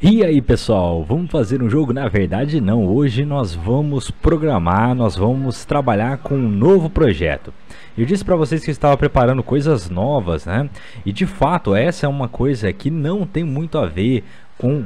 E aí pessoal, vamos fazer um jogo? Na verdade não, hoje nós vamos programar, nós vamos trabalhar com um novo projeto. Eu disse para vocês que eu estava preparando coisas novas, né? E de fato essa é uma coisa que não tem muito a ver com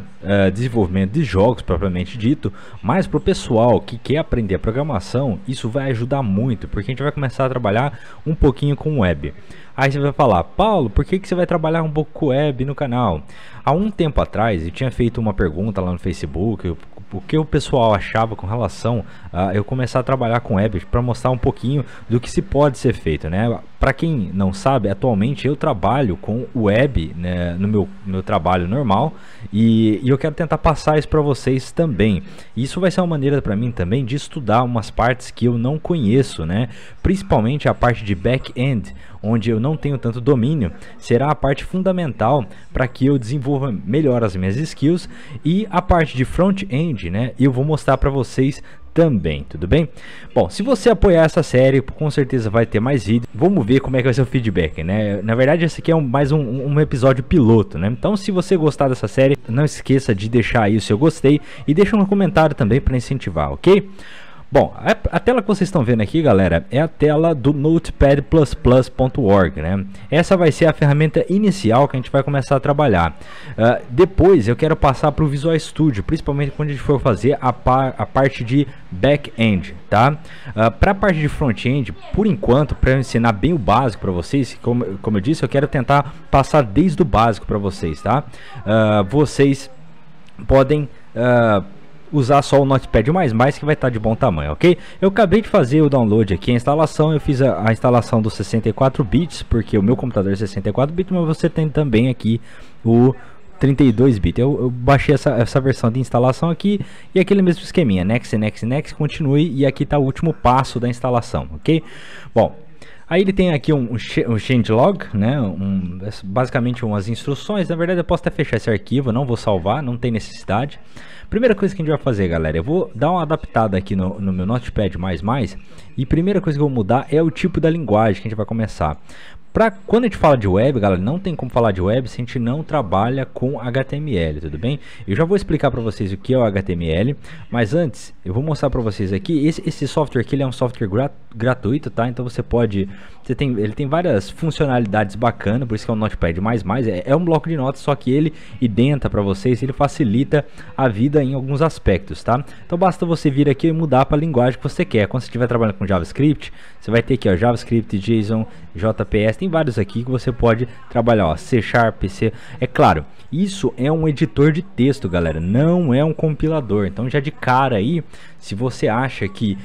desenvolvimento de jogos propriamente dito, mas para o pessoal que quer aprender a programação, isso vai ajudar muito, porque a gente vai começar a trabalhar um pouquinho com web. Aí você vai falar, Paulo, por que você vai trabalhar um pouco com web no canal? Há um tempo atrás eu tinha feito uma pergunta lá no Facebook, o que o pessoal achava com relação a eu começar a trabalhar com web, para mostrar um pouquinho do que se pode ser feito, né? Para quem não sabe, atualmente eu trabalho com web, né, no meu trabalho normal, e eu quero tentar passar isso para vocês também. Isso vai ser uma maneira para mim também de estudar umas partes que eu não conheço, né? Principalmente a parte de back-end, onde eu não tenho tanto domínio, será a parte fundamental para que eu desenvolva melhor as minhas skills, e a parte de front-end, né, eu vou mostrar para vocês também, tudo bem? Bom, se você apoiar essa série, com certeza vai ter mais vídeos. Vamos ver como é que vai ser o feedback, né? Na verdade, esse aqui é mais um episódio piloto, né? Então, se você gostar dessa série, não esqueça de deixar aí o seu gostei e deixa um comentário também para incentivar, ok? Bom, a tela que vocês estão vendo aqui, galera, é a tela do Notepad++.org, né? Essa vai ser a ferramenta inicial que a gente vai começar a trabalhar. Depois eu quero passar para o Visual Studio, principalmente quando a gente for fazer a parte de back-end, tá? Para a parte de front-end, por enquanto, para ensinar bem o básico para vocês, como eu disse, eu quero tentar passar desde o básico para vocês, tá? Vocês podem... usar só o Notepad++, que vai estar de bom tamanho, ok? Eu acabei de fazer o download aqui, a instalação, eu fiz a instalação dos 64 bits, porque o meu computador é 64 bits, mas você tem também aqui o 32 bits. Eu baixei essa versão de instalação aqui, e aquele mesmo esqueminha, next, next, next, continue, e aqui está o último passo da instalação, ok? Bom, aí ele tem aqui um changelog, né? Basicamente umas instruções. Na verdade eu posso até fechar esse arquivo, não vou salvar, não tem necessidade. Primeira coisa que a gente vai fazer, galera, eu vou dar uma adaptada aqui no meu Notepad++, e primeira coisa que eu vou mudar é o tipo da linguagem que a gente vai começar. Quando a gente fala de web, galera, não tem como falar de web se a gente não trabalha com HTML, tudo bem? Eu já vou explicar para vocês o que é o HTML, mas antes eu vou mostrar para vocês aqui, esse software aqui, ele é um software gratuito, tá? Então ele tem várias funcionalidades bacanas, por isso que é um Notepad++, é um bloco de notas, só que ele identa para vocês, ele facilita a vida em alguns aspectos, tá? Então basta você vir aqui e mudar para a linguagem que você quer. Quando você estiver trabalhando com JavaScript, você vai ter aqui, ó, JavaScript, JSON, JPS, tem vários aqui que você pode trabalhar, ó, C Sharp, C... É claro, isso é um editor de texto, galera, não é um compilador. Então já de cara aí, se você acha que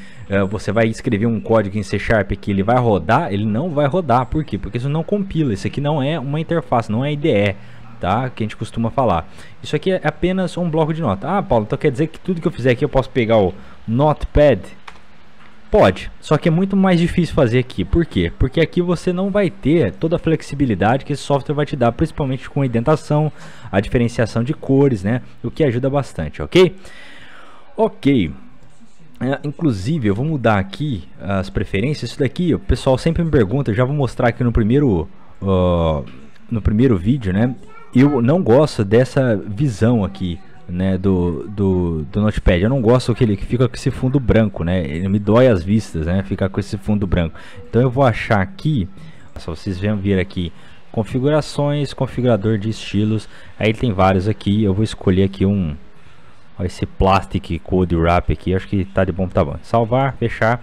você vai escrever um código em C Sharp que ele vai rodar, ele não vai rodar. Por quê? Porque isso não compila, isso aqui não é uma interface, não é IDE, tá? Que a gente costuma falar. Isso aqui é apenas um bloco de nota. Ah, Paulo, então quer dizer que tudo que eu fizer aqui eu posso pegar o Notepad? Pode, só que é muito mais difícil fazer aqui. Por quê? Porque aqui você não vai ter toda a flexibilidade que esse software vai te dar, principalmente com a indentação, a diferenciação de cores, né? O que ajuda bastante, ok? Ok. Inclusive, eu vou mudar aqui as preferências. Isso daqui, o pessoal sempre me pergunta, eu já vou mostrar aqui no primeiro vídeo, né? Eu não gosto dessa visão aqui, né, do Notepad. Eu não gosto que fica com esse fundo branco, né? Ele me dói as vistas, né? Ficar com esse fundo branco. Então eu vou achar aqui, só vocês vêm vir aqui, configurações, configurador de estilos. Aí tem vários aqui. Eu vou escolher aqui ó, esse plastic code wrap aqui. Acho que tá de bom tamanho. Salvar, fechar.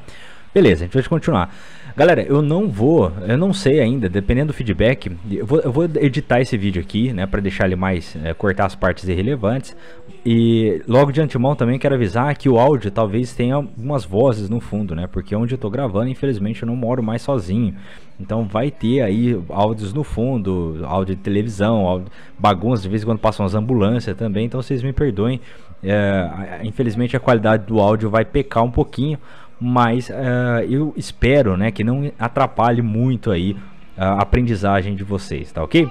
Beleza, a gente vai continuar. Galera, eu não sei ainda, dependendo do feedback, eu vou editar esse vídeo aqui, né, para deixar ele mais, cortar as partes irrelevantes, e logo de antemão também quero avisar que o áudio talvez tenha algumas vozes no fundo, né, porque onde eu tô gravando, infelizmente, eu não moro mais sozinho, então vai ter aí áudios no fundo, áudio de televisão, bagunça, de vez em quando passam as ambulâncias também, então vocês me perdoem, infelizmente a qualidade do áudio vai pecar um pouquinho, mas eu espero, né, que não atrapalhe muito aí a aprendizagem de vocês, tá ok?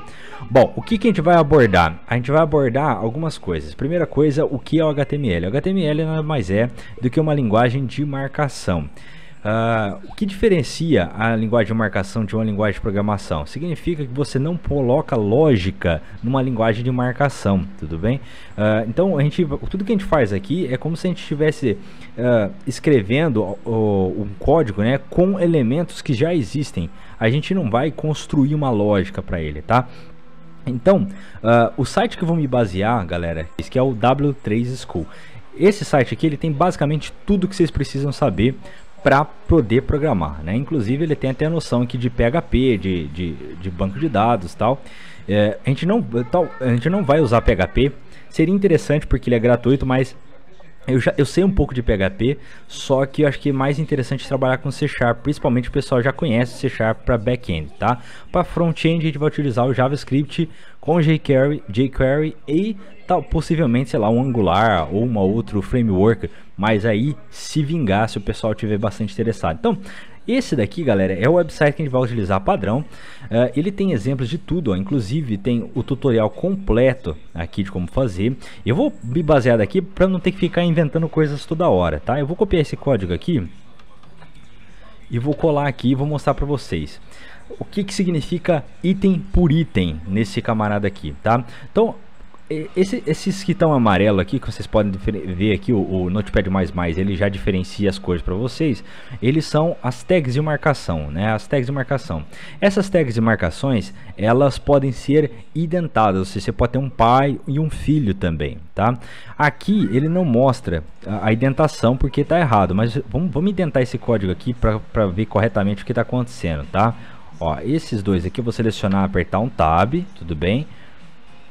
Bom, o que a gente vai abordar? A gente vai abordar algumas coisas. Primeira coisa, o que é o HTML? O HTML nada mais é do que uma linguagem de marcação. O que diferencia a linguagem de marcação de uma linguagem de programação? Significa que você não coloca lógica numa linguagem de marcação, tudo bem? Então, tudo que a gente faz aqui é como se a gente estivesse escrevendo um código, né, com elementos que já existem. A gente não vai construir uma lógica para ele, tá? Então, o site que eu vou me basear, galera, que é o W3School. Esse site aqui, ele tem basicamente tudo que vocês precisam saber para poder programar, né? Inclusive, ele tem até a noção aqui de PHP, de banco de dados, tal. A gente não vai usar PHP. Seria interessante porque ele é gratuito, mas eu sei um pouco de PHP, só que eu acho que é mais interessante trabalhar com C Sharp, principalmente o pessoal já conhece C Sharp para back-end, tá? Para front-end a gente vai utilizar o JavaScript com jQuery e tal, possivelmente, sei lá, um Angular ou um outro framework, mas aí se vingar se o pessoal tiver bastante interessado. Então, esse daqui, galera, é o website que a gente vai utilizar padrão. Ele tem exemplos de tudo, ó. Inclusive tem o tutorial completo aqui de como fazer. Eu vou me basear daqui para não ter que ficar inventando coisas toda hora, tá? Eu vou copiar esse código aqui e vou colar aqui e vou mostrar para vocês o que que significa item por item nesse camarada aqui, tá? Então, esses que estão amarelo aqui, que vocês podem ver aqui, o Notepad++, ele já diferencia as cores para vocês. Eles são as tags de marcação, né? As tags de marcação. Essas tags de marcações, elas podem ser indentadas. Ou seja, você pode ter um pai e um filho também, tá? Aqui ele não mostra a indentação porque está errado. Mas vamos indentar esse código aqui para ver corretamente o que está acontecendo, tá? Ó, esses dois aqui eu vou selecionar, apertar um tab, tudo bem?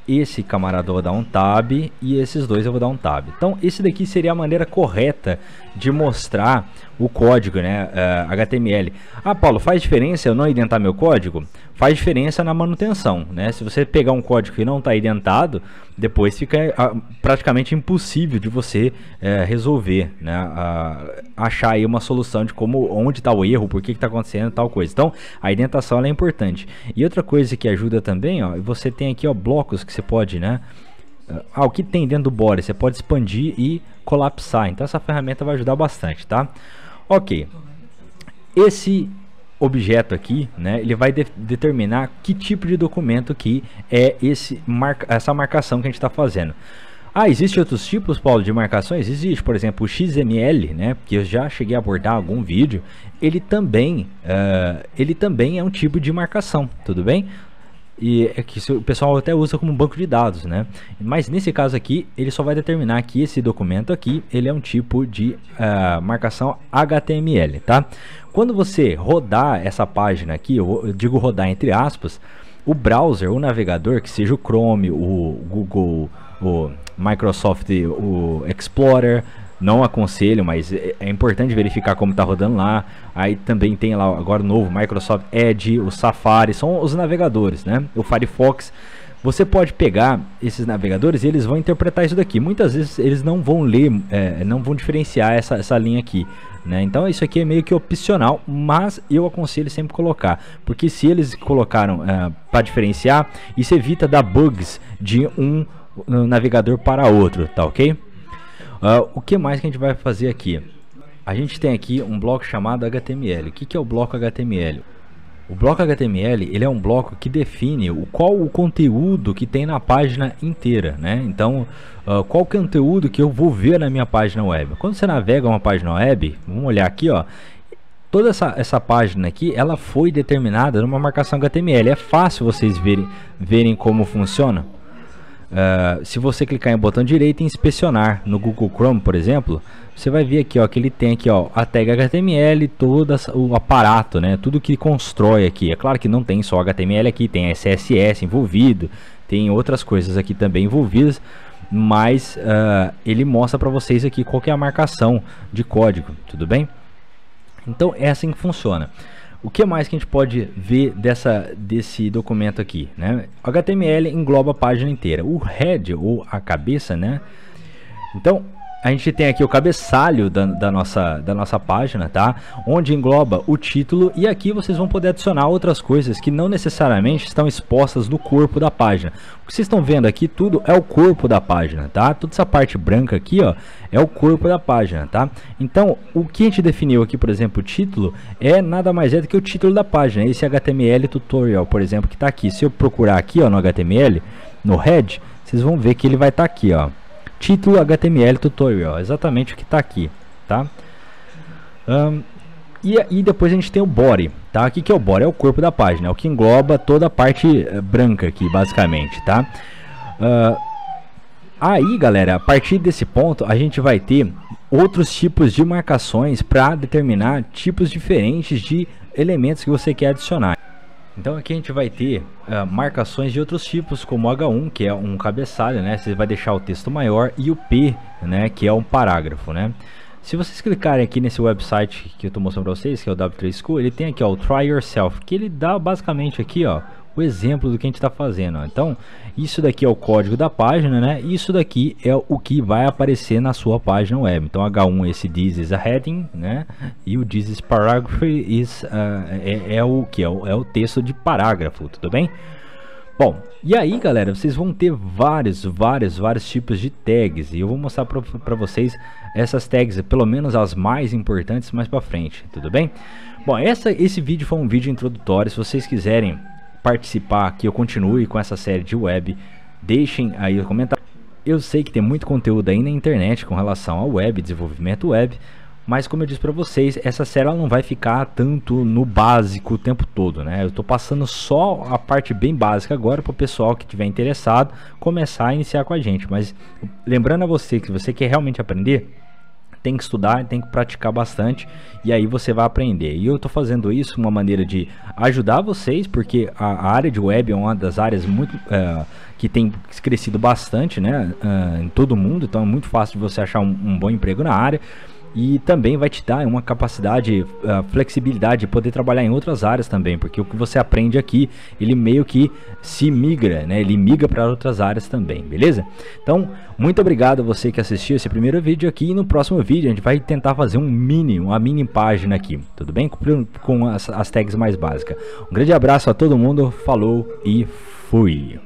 Esse camarada eu vou dar um tab e esses dois eu vou dar um tab. Então esse daqui seria a maneira correta de mostrar o código, né? HTML. Ah, Paulo, faz diferença eu não identar meu código? Faz diferença na manutenção, né? Se você pegar um código que não está identado, depois fica praticamente impossível de você resolver, né? Achar aí uma solução de onde está o erro, por que está acontecendo tal coisa. Então a identação ela é importante. E outra coisa que ajuda também, ó, você tem aqui, ó, blocos que você pode, né? O que tem dentro do body, você pode expandir e colapsar. Então essa ferramenta vai ajudar bastante, tá? Ok. Esse objeto aqui, né? Ele vai determinar que tipo de documento que é essa marcação que a gente está fazendo. Ah, existem outros tipos, Paulo, de marcações? Existe, por exemplo, o XML, né? Que eu já cheguei a abordar algum vídeo. Ele também é um tipo de marcação, tudo bem? E é que o pessoal até usa como banco de dados, né? Mas nesse caso aqui, ele só vai determinar que esse documento aqui, ele é um tipo de marcação HTML, tá? Quando você rodar essa página aqui, eu digo rodar entre aspas, o browser, o navegador, que seja o Chrome, o Google, o Microsoft, o Explorer, não aconselho, mas é importante verificar como está rodando lá. Aí também tem lá agora o novo Microsoft Edge, o Safari, são os navegadores, né? O Firefox. Você pode pegar esses navegadores e eles vão interpretar isso daqui. Muitas vezes eles não vão ler, não vão diferenciar essa linha aqui, né? Então isso aqui é meio que opcional, mas eu aconselho sempre colocar, porque se eles colocaram para diferenciar, isso evita dar bugs de um navegador para outro, tá ok? O que mais que a gente vai fazer aqui? A gente tem aqui um bloco chamado HTML. O que é o bloco HTML? O bloco HTML, ele é um bloco que define qual o conteúdo que tem na página inteira, né? Então, qual conteúdo que eu vou ver na minha página web. Quando você navega uma página web, vamos olhar aqui, ó. Toda essa página aqui, ela foi determinada numa marcação HTML. É fácil vocês verem como funciona. Se você clicar em botão direito e inspecionar no Google Chrome, por exemplo, você vai ver aqui, ó, que ele tem aqui, ó, a tag HTML, todo o aparato, né, tudo que constrói aqui. É claro que não tem só HTML aqui, tem CSS envolvido, tem outras coisas aqui também envolvidas, mas ele mostra para vocês aqui qual que é a marcação de código, tudo bem? Então é assim que funciona. O que mais que a gente pode ver desse documento aqui, né? HTML engloba a página inteira. O head, ou a cabeça, né? Então, a gente tem aqui o cabeçalho da nossa página, tá? Onde engloba o título, e aqui vocês vão poder adicionar outras coisas que não necessariamente estão expostas no corpo da página. O que vocês estão vendo aqui tudo é o corpo da página, tá? Toda essa parte branca aqui, ó, é o corpo da página, tá? Então, o que a gente definiu aqui, por exemplo, o título, é nada mais é do que o título da página. Esse HTML tutorial, por exemplo, que tá aqui. Se eu procurar aqui, ó, no HTML, no head, vocês vão ver que ele vai estar aqui, ó. Título HTML Tutorial, exatamente o que está aqui, tá? E depois a gente tem o body, tá? O que, que é o body? É o corpo da página, é o que engloba toda a parte branca aqui, basicamente, tá? Aí, galera, a partir desse ponto, a gente vai ter outros tipos de marcações para determinar tipos diferentes de elementos que você quer adicionar. Então aqui a gente vai ter marcações de outros tipos, como o H1, que é um cabeçalho, né? Você vai deixar o texto maior, e o P, né? Que é um parágrafo, né? Se vocês clicarem aqui nesse website que eu estou mostrando para vocês, que é o W3School, ele tem aqui, ó, o Try Yourself, que ele dá basicamente aqui, ó, o exemplo do que a gente está fazendo, ó. Então isso daqui é o código da página, né? Isso daqui é o que vai aparecer na sua página web. Então H1, esse This is a heading, né? E o This is paragraph is, é o texto de parágrafo, tudo bem? Bom, e aí, galera, vocês vão ter vários tipos de tags, e eu vou mostrar para vocês essas tags, pelo menos as mais importantes, mais para frente, tudo bem? Bom, esse vídeo foi um vídeo introdutório. Se vocês quiserem participar, que eu continue com essa série de web, deixem aí o comentário. Eu sei que tem muito conteúdo aí na internet com relação ao web, desenvolvimento web, mas como eu disse para vocês, essa série ela não vai ficar tanto no básico o tempo todo, né? Eu estou passando só a parte bem básica agora para o pessoal que estiver interessado começar a iniciar com a gente. Mas lembrando a você que você quer realmente aprender, tem que estudar, tem que praticar bastante, e aí você vai aprender. E eu estou fazendo isso uma maneira de ajudar vocês, porque a área de web é uma das áreas muito que tem crescido bastante, né, em todo mundo. Então é muito fácil de você achar um bom emprego na área, e também vai te dar uma capacidade, flexibilidade de poder trabalhar em outras áreas também, porque o que você aprende aqui, ele meio que se migra, né? Ele migra para outras áreas também, beleza? Então, muito obrigado a você que assistiu esse primeiro vídeo aqui, e no próximo vídeo a gente vai tentar fazer uma mini página aqui, tudo bem? Com as tags mais básicas. Um grande abraço a todo mundo, falou e fui!